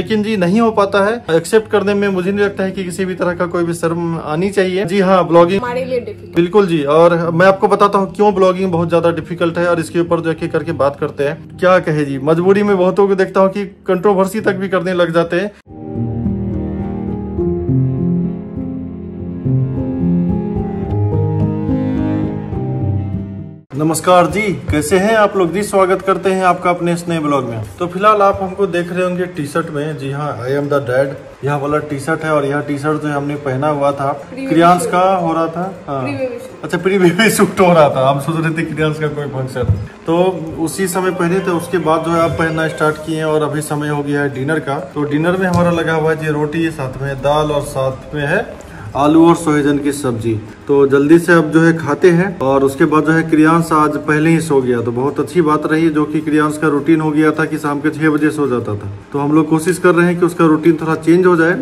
लेकिन जी नहीं हो पाता है। एक्सेप्ट करने में मुझे नहीं लगता है कि किसी भी तरह का कोई भी शर्म आनी चाहिए। जी हाँ, ब्लॉगिंग हमारे लिए डिफिकल्ट, बिल्कुल जी। और मैं आपको बताता हूँ क्यों ब्लॉगिंग बहुत ज्यादा डिफिकल्ट है और इसके ऊपर जो है करके बात करते हैं। क्या कहे जी, मजबूरी में बहुतों को देखता हूँ कि कंट्रोवर्सी तक भी करने लग जाते हैं। नमस्कार जी, कैसे हैं आप लोग जी, स्वागत करते हैं आपका अपने इस नए ब्लॉग में। तो फिलहाल आप हमको देख रहे होंगे टी शर्ट में। जी हाँ, आई एम द डैड यह वाला टी शर्ट है और यह टी शर्ट जो हमने पहना हुआ था क्रियांश का हो रहा था, हाँ। अच्छा, प्री बेबी शूट हो रहा था, हम सोच रहे थे क्रियांश का कोई फंक्शन, तो उसी समय पहने थे। उसके बाद जो है आप पहनना स्टार्ट किए और अभी समय हो गया है डिनर का। तो डिनर में हमारा लगा हुआ है जी रोटी, साथ में दाल और साथ में है आलू और सोयाबीन की सब्जी। तो जल्दी से अब जो है खाते हैं और उसके बाद जो है क्रियांश आज पहले ही सो गया, तो बहुत अच्छी बात रही। जो कि क्रियांश का रूटीन हो गया था कि शाम के 6 बजे सो जाता था, तो हम लोग कोशिश कर रहे हैं कि उसका रूटीन थोड़ा चेंज हो जाए,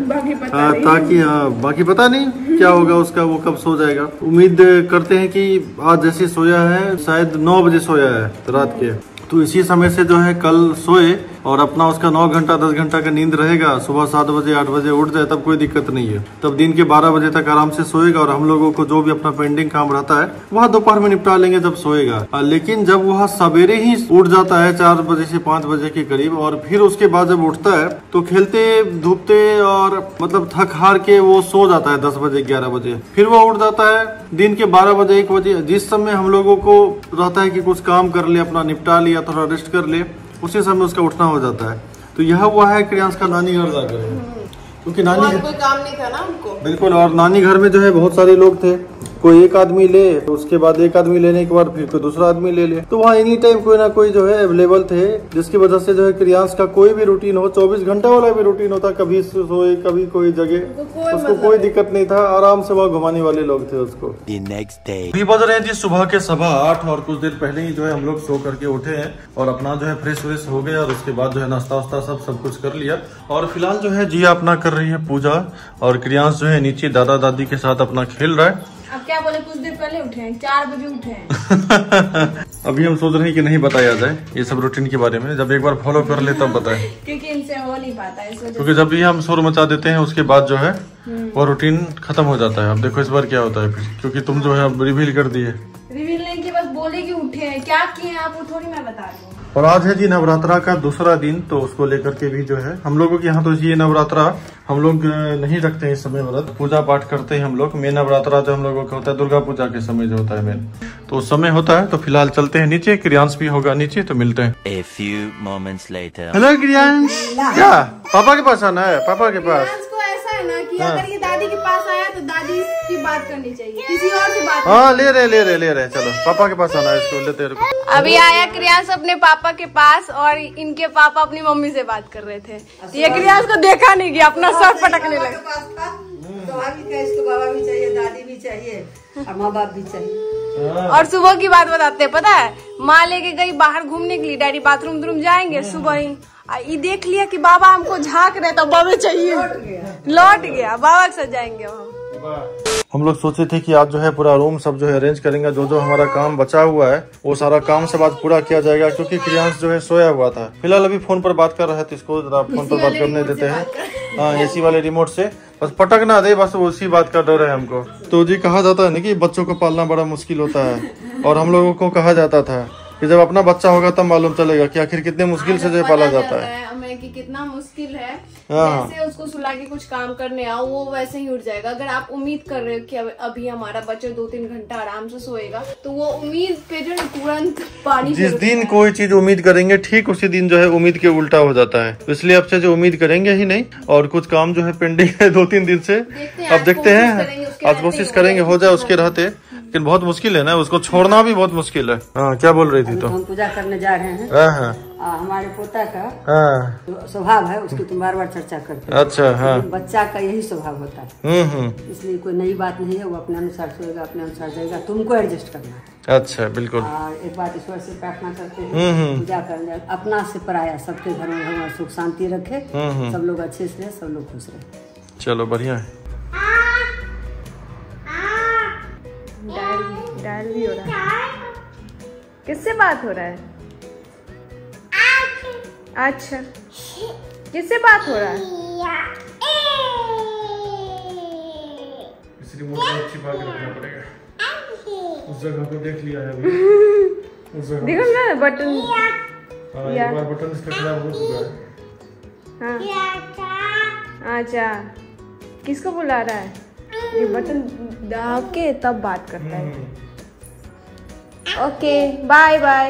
ताकि बाकी पता नहीं क्या होगा उसका, वो कब सो जाएगा। उम्मीद करते हैं कि आज जैसे सोया है, शायद 9 बजे सोया है रात के, तो इसी समय से जो है कल सोए और अपना उसका 9 घंटा 10 घंटा का नींद रहेगा। सुबह 7 बजे 8 बजे उठ जाए तब कोई दिक्कत नहीं है, तब दिन के 12 बजे तक आराम से सोएगा। और हम लोगों को जो भी अपना पेंडिंग काम रहता है वह दोपहर में निपटा लेंगे जब सोएगा। लेकिन जब वह सवेरे ही उठ जाता है 4 बजे से 5 बजे के करीब, और फिर उसके बाद जब उठता है तो खेलते धूपते और मतलब थक हार के वो सो जाता है 10 बजे 11 बजे। फिर वो उठ जाता है दिन के 12 बजे 1 बजे, जिस समय हम लोगों को रहता है कि कुछ काम कर ले, अपना निपटा ले या थोड़ा रेस्ट कर ले, उसी समय उसका उठना हो जाता है। तो यह हुआ है क्रियांश का नानी घर जाकर, क्योंकि नानी कोई काम नहीं था ना हमको, बिल्कुल। और नानी घर में जो है बहुत सारे लोग थे, कोई एक आदमी ले, उसके बाद एक आदमी लेने के बाद फिर कोई दूसरा आदमी ले ले, तो वहाँ एनी टाइम कोई ना कोई जो है अवेलेबल थे, जिसकी वजह से जो है क्रियांश का कोई भी रूटीन हो, 24 घंटा वाला भी रूटीन होता, कभी सोए कभी कोई जगह, उसको कोई दिक्कत नहीं था। आराम से वहाँ घुमाने वाले लोग थे उसको। अभी बज रहे हैं जी सुबह के 8:15 और कुछ देर पहले ही जो है हम लोग सो करके उठे हैं और अपना जो है फ्रेश व्रेश हो गया और उसके बाद जो है नाश्ता वास्ता सब कुछ कर लिया। और फिलहाल जो है जिया अपना कर रही है पूजा और क्रियांश जो है नीचे दादा दादी के साथ अपना खेल रहा है। अब क्या बोले, कुछ देर पहले उठे हैं, 4 बजे उठे हैं। अभी हम सोच रहे हैं कि नहीं बताया जाए ये सब रूटीन के बारे में, जब एक बार फॉलो कर ले तब बताए, क्योंकि इनसे हो नहीं पाता है, क्योंकि जब भी हम शोर मचा देते हैं उसके बाद जो है वो रूटीन खत्म हो जाता है। अब देखो इस बार क्या होता है फिर, क्योंकि तुम जो है रिवील कर दिए, रिवील नहीं कि बस बोले कि उठे हैं, क्या किए आप वो थोड़ी मैं बता दूँ। और आज है जी नवरात्रा का दूसरा दिन, तो उसको लेकर के भी जो है हम लोगों के यहाँ तो ये नवरात्रा हम लोग नहीं रखते हैं इस समय व्रत, पूजा पाठ करते हैं हम लोग। मेन नवरात्रा जो हम लोगों का होता है दुर्गा पूजा के समय जो होता है मेन, तो उस समय होता है। तो फिलहाल चलते हैं नीचे, क्रियांश भी होगा नीचे, तो मिलते हैं। A few moments later. Hello Kriyansh, क्या पापा के पास आना है? पापा के पास को ऐसा है ना कि अगर ये दादी के पास आया तो दादी की बात करनी चाहिए, किसी और की बात, हाँ ले रहे चलो पापा के पास आना है इसको, लेते रहो। अभी आया क्रियांश अपने पापा के पास और इनके पापा अपनी मम्मी से बात कर रहे थे, ये क्रियांश को देखा नहीं गया, अपना सर पटकने लगा। तो इसको बाबा भी चाहिए, दादी भी चाहिए और माँ बाप भी चाहिए। और सुबह की बात बताते हैं, पता है माँ लेके गई बाहर घूमने के लिए, डैडी बाथरूम धूम जाएंगे, सुबह ही ये देख लिया कि बाबा हमको झाँक रहे, तो बाबा चाहिए लौट गया, बाबा के साथ जाएंगे वहाँ। हम लोग सोचे थे कि आज जो है पूरा रूम सब जो है अरेंज करेंगे, जो जो हमारा काम बचा हुआ है वो सारा काम सब आज पूरा किया जाएगा, क्योंकि क्रियांश जो है सोया हुआ था। फिलहाल अभी फोन पर बात कर रहा है, तो इसको जरा फोन पर बात करने देते हैं, हाँ एसी वाले रिमोट से, बस पटक ना दे, बस उसी बात का डर है हमको। तो जी कहा जाता है ना कि बच्चों को पालना बड़ा मुश्किल होता है, और हम लोगों को कहा जाता था कि जब अपना बच्चा होगा तब मालूम चलेगा कि आखिर कितने मुश्किल से जो पाला जाता है, कि कितना मुश्किल है। जैसे उसको सुला के कुछ काम करने आओ वो वैसे ही उठ जाएगा। अगर आप उम्मीद कर रहे हो कि अभी हमारा बच्चा 2-3 घंटा आराम से सोएगा, तो वो उम्मीद पे जो तुरंत पानी, जिस दिन कोई चीज उम्मीद करेंगे ठीक उसी दिन जो है उम्मीद के उल्टा हो जाता है। इसलिए आपसे जो उम्मीद करेंगे ही नहीं, और कुछ काम जो है पेंडिंग है 2-3 दिन से, अब देखते हैं आज कोशिश करेंगे हो जाए उसके रहते, लेकिन बहुत मुश्किल है ना, उसको छोड़ना भी बहुत मुश्किल है। क्या बोल रही थी? तो हम पूजा करने जा रहे हैं, हमारे पोता का स्वभाव है, उसकी तुम बार बार चर्चा करते हो। अच्छा, हाँ। बच्चा का यही स्वभाव होता है, इसलिए कोई नई बात नहीं है, वो अपने अनुसार सोएगा, अपने अनुसार जाएगा, तुमको एडजस्ट करना है। अच्छा, बिल्कुल। और एक बात ईश्वर से प्रार्थना करते हैं, पूजा करने अपना से पराया, सबके घर में भगवान सुख शांति रखे, सब लोग अच्छे से रहे, सब लोग खुश रहे। चलो बढ़िया है। डायल भी हो रहा है, किससे बात हो रहा है? अच्छा किससे बात हो रहा है? इस रिमोट को छिपा के रखना पड़ेगा। उस जगह को देख लिया है अभी। उस जगह देखो ना बटन। हां एक बार बटन इसका खराब हो चुका है। हां अच्छा किसको बुला रहा है? ये बटन दबा के तब बात करता है। ओके बाय बाय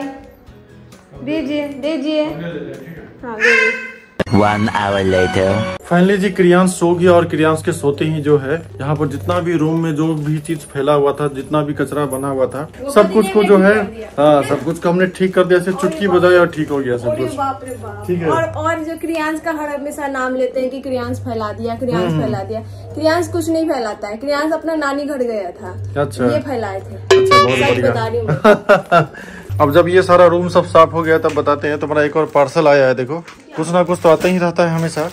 दीजिए दीजिए। हाँ 1 hour later फाइनली जी क्रियांश सो गया और क्रियांश के सोते ही जो है यहाँ पर जितना भी रूम में जो भी चीज फैला हुआ था, जितना भी कचरा बना हुआ था, सब कुछ को जो है हाँ सब कुछ को हमने ठीक कर दिया। ऐसे चुटकी बजाई और ठीक हो गया सब कुछ। ठीक है। और जो क्रियांश का हर हमेशा नाम लेते हैं कि क्रियांश फैला दिया, क्रियांश फैला दिया। क्रियांश कुछ नहीं फैलाता है। क्रियांश अपना नानी घर गया था। अच्छा ये फैलाए थे। अब जब ये सारा रूम सब साफ हो गया तब बताते हैं। तुम्हारा एक और पार्सल आया है। देखो कुछ ना कुछ तो आता ही रहता है हमेशा।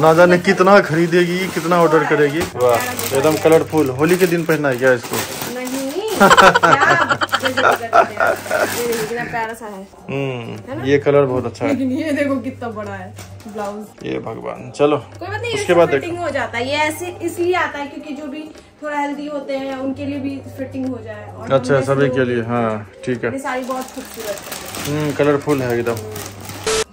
ना जाने कितना खरीदेगी, कितना ऑर्डर करेगी। वाह एकदम कलरफुल। होली के दिन पहना है क्या इसको? नहीं। ये कलर बहुत अच्छा है। ये देखो कितना बड़ा है ब्लाउज। ये भगवान। चलो उसके बाद फिटिंग हो जाता है। ये ऐसे इसलिए आता है क्योंकि जो भी थोड़ा हेल्दी होते हैं उनके लिए भी फिटिंग हो जाए। और अच्छा सभी के लिए। हाँ ठीक है। ये साड़ी बहुत खूबसूरत है, कलरफुल है एकदम।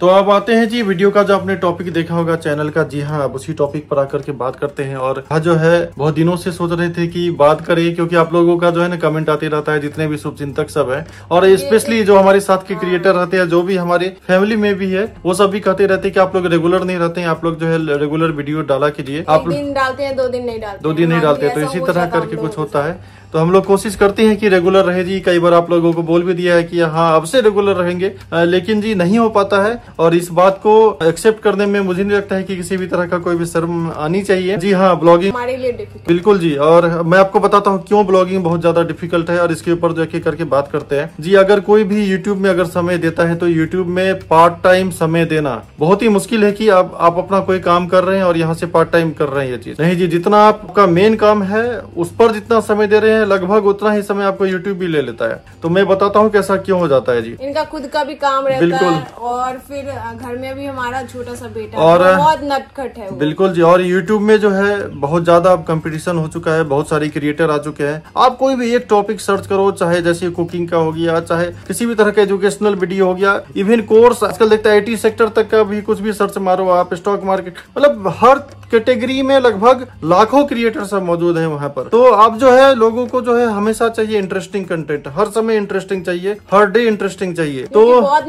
तो अब आते हैं जी वीडियो का जो आपने टॉपिक देखा होगा चैनल का। जी हाँ अब उसी टॉपिक पर आकर के बात करते हैं। और जो है बहुत दिनों से सोच रहे थे कि बात करें क्योंकि आप लोगों का जो है ना कमेंट आते रहता है, जितने भी शुभचिंतक सब है और स्पेशली जो हमारे साथ के क्रिएटर रहते हैं, जो भी हमारे फैमिली में भी है, वो सब भी कहते रहते हैं कि आप लोग रेगुलर नहीं रहते हैं, आप लोग जो है रेगुलर वीडियो डाला कीजिए। आप लोग डालते हैं 2 दिन नहीं डालते, 2 दिन नहीं डालते, तो इसी तरह करके कुछ होता है। तो हम लोग कोशिश करते हैं कि रेगुलर रहे जी। कई बार आप लोगों को बोल भी दिया है कि हाँ अब से रेगुलर रहेंगे, लेकिन जी नहीं हो पाता है। और इस बात को एक्सेप्ट करने में मुझे नहीं लगता है कि किसी भी तरह का कोई भी शर्म आनी चाहिए। जी हाँ ब्लॉगिंग हमारे लिए डिफिकल्ट। बिल्कुल जी। और मैं आपको बताता हूँ क्यों ब्लॉगिंग बहुत ज्यादा डिफिकल्ट है और इसके ऊपर जो एक करके बात करते हैं जी। अगर कोई भी यूट्यूब में अगर समय देता है तो यूट्यूब में पार्ट टाइम समय देना बहुत ही मुश्किल है कि आप अपना कोई काम कर रहे हैं और यहाँ से पार्ट टाइम कर रहे हैं ये चीज। नहीं जी, जितना आपका मेन काम है उस पर जितना समय दे रहे हैं लगभग उतना ही समय आपको यूट्यूब भी ले लेता है। तो मैं बताता हूँ कैसा क्यों हो जाता है जी। इनका खुद का भी काम रहता बिल्कुल है और फिर घर में भी हमारा छोटा सा बेटा और बहुत नटखट है। बिल्कुल जी। और यूट्यूब में जो है बहुत ज्यादा अब कंपटीशन हो चुका है, बहुत सारे क्रिएटर आ चुके हैं। आप कोई भी एक टॉपिक सर्च करो, चाहे जैसे कुकिंग का हो गया, चाहे किसी भी तरह का एजुकेशनल वीडियो हो गया, इवन कोर्स आजकल देखते हैं IT सेक्टर तक का भी कुछ भी सर्च मारो आप, स्टॉक मार्केट, मतलब हर कैटेगरी में लगभग लाखों क्रिएटर सब मौजूद हैं वहाँ पर। तो आप जो है लोगों को जो है हमेशा चाहिए इंटरेस्टिंग कंटेंट, हर समय इंटरेस्टिंग चाहिए, हर डे इंटरेस्टिंग चाहिए। तो बहुत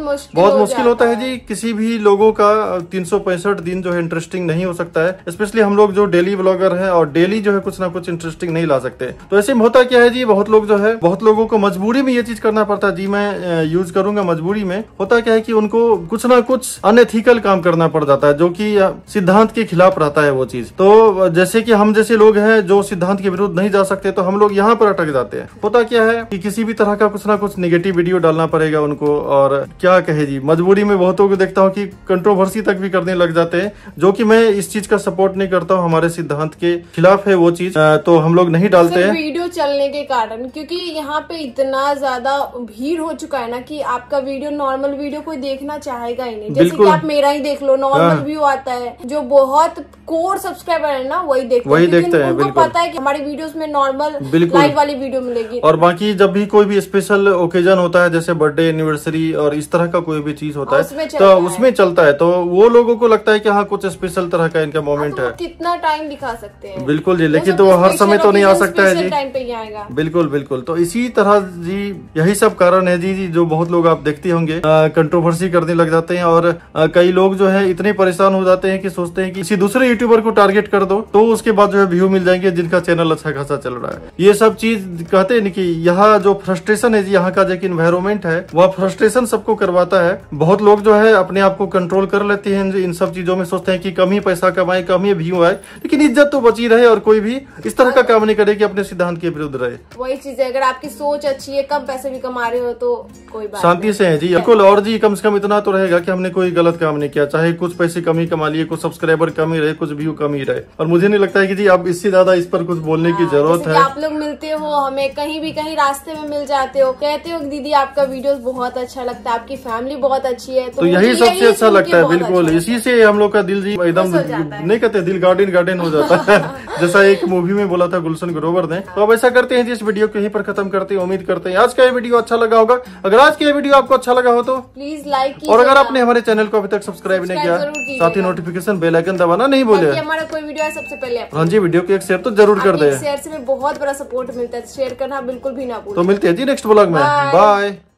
मुश्किल होता है जी। किसी भी लोगों का 365 दिन जो है इंटरेस्टिंग नहीं हो सकता है। स्पेशली हम लोग जो डेली ब्लॉगर हैं और डेली जो है कुछ ना कुछ इंटरेस्टिंग नहीं ला सकते। तो ऐसे में होता क्या है जी, बहुत लोग जो है बहुत लोगों को मजबूरी में ये चीज करना पड़ता है जी। मैं यूज करूंगा मजबूरी में। होता क्या है कि उनको कुछ ना कुछ अनएथिकल काम करना पड़ जाता है जो कि सिद्धांत के खिलाफ रहता है वो चीज। तो जैसे कि हम जैसे लोग हैं जो सिद्धांत के विरुद्ध नहीं जा सकते तो हम लोग यहाँ पर अटक जाते हैं। होता क्या है कि किसी भी तरह का कुछ ना कुछ नेगेटिव वीडियो डालना पड़ेगा उनको। और क्या कहे जी, मजबूरी में बहुतों को देखता हूँ कि कंट्रोवर्सी तक भी करने लग जाते हैं, जो कि मैं इस चीज का सपोर्ट नहीं करता हूँ, हमारे सिद्धांत के खिलाफ है वो चीज। तो हम लोग नहीं डालते हैं वीडियो चलने के कारण, क्योंकि यहाँ पे इतना ज्यादा भीड़ हो चुका है ना कि आपका वीडियो नॉर्मल वीडियो कोई देखना चाहेगा ही नहीं। जैसे कि आप मेरा ही देख लो, नॉर्मल व्यू आता है। जो बहुत कोर सब्सक्राइबर है ना वही देखते हैं। उनको पता है कि हमारी वीडियोस में नॉर्मल लाइव वाली वीडियो मिलेगी। और बाकी जब भी कोई भी स्पेशल ओकेजन होता है जैसे बर्थडे, एनिवर्सरी और इस तरह का कोई भी चीज होता है तो उसमें चलता है। तो वो लोगों को लगता है कि हाँ कुछ स्पेशल तरह का इनका मोमेंट है, कितना टाइम दिखा सकते हैं। बिल्कुल जी। लेकिन तो हर समय तो नहीं आ सकता है जी, टाइम पे ही आएगा। बिल्कुल बिल्कुल। तो इसी तरह जी यही सब कारण है जी जो बहुत लोग आप देखते होंगे कंट्रोवर्सी करने लग जाते हैं। और कई लोग जो है इतने परेशान हो जाते हैं कि सोचते हैं कि किसी दूसरे यूट्यूबर को टारगेट कर दो तो उसके बाद जो है व्यू मिल जाएंगे जिनका चैनल अच्छा खासा चल रहा है। ये सब चीज कहते हैं कि यहाँ जो फ्रस्ट्रेशन है जी, यहाँ का जो इन्वायरमेंट है वह फ्रस्ट्रेशन सबको करवाता है। बहुत लोग जो है अपने आप को कंट्रोल कर लेते हैं इन सब चीजों में, सोचते हैं कि कम ही पैसा कमाए, कम ही व्यू आए, लेकिन इज्जत तो बची रहे और कोई भी इस तरह का काम नहीं करे कि अपने सिद्धांत के विरुद्ध रहे। वही चीज है, अगर आपकी सोच अच्छी है, कम पैसे भी कमा रहे हो तो कोई बात शांति से है जी। बिल्कुल। और जी कम से कम इतना तो रहेगा कि हमने कोई गलत काम नहीं किया, चाहे कुछ पैसे कम ही कमा लिए, कुछ सब्सक्राइबर कम ही रहे, कुछ व्यू कम ही रहे। और मुझे नहीं लगता है कि जी अब इससे ज्यादा इस पर कुछ बोलने की जरूरत है। आप लोग मिलते हो, हमें कहीं भी कहीं रास्ते में मिल जाते हो, कहते हो दीदी आपका वीडियो बहुत अच्छा लगता है, आपकी फैमिली बहुत अच्छी है, तो यही सबसे अच्छा लगता है। बिल्कुल इसी से हम लोग का दिल जी एकदम नहीं कहते दिल गार्डन गार्डन हो जाता है जैसा एक मूवी में बोला था गुलशन ग्रोवर ने। तो अब ऐसा करते हैं, जिस वीडियो को यहीं पर खत्म करते हैं। उम्मीद करते हैं आज का ये वीडियो अच्छा लगा होगा। अगर आज का ये वीडियो आपको अच्छा लगा हो तो प्लीज लाइक कीजिए, और अगर आपने हमारे चैनल को अभी तक सब्सक्राइब नहीं किया, साथ ही नोटिफिकेशन बेल आइकन दबाना नहीं भूले। हमारा कोई वीडियो है सबसे पहले हाँ जी वीडियो को एक शेयर तो जरूर कर दे, शेयर से बहुत बड़ा सपोर्ट मिलता है, शेयर करना बिल्कुल भी ना भूलें। तो मिलते हैं जी नेक्स्ट ब्लॉग में, बाय।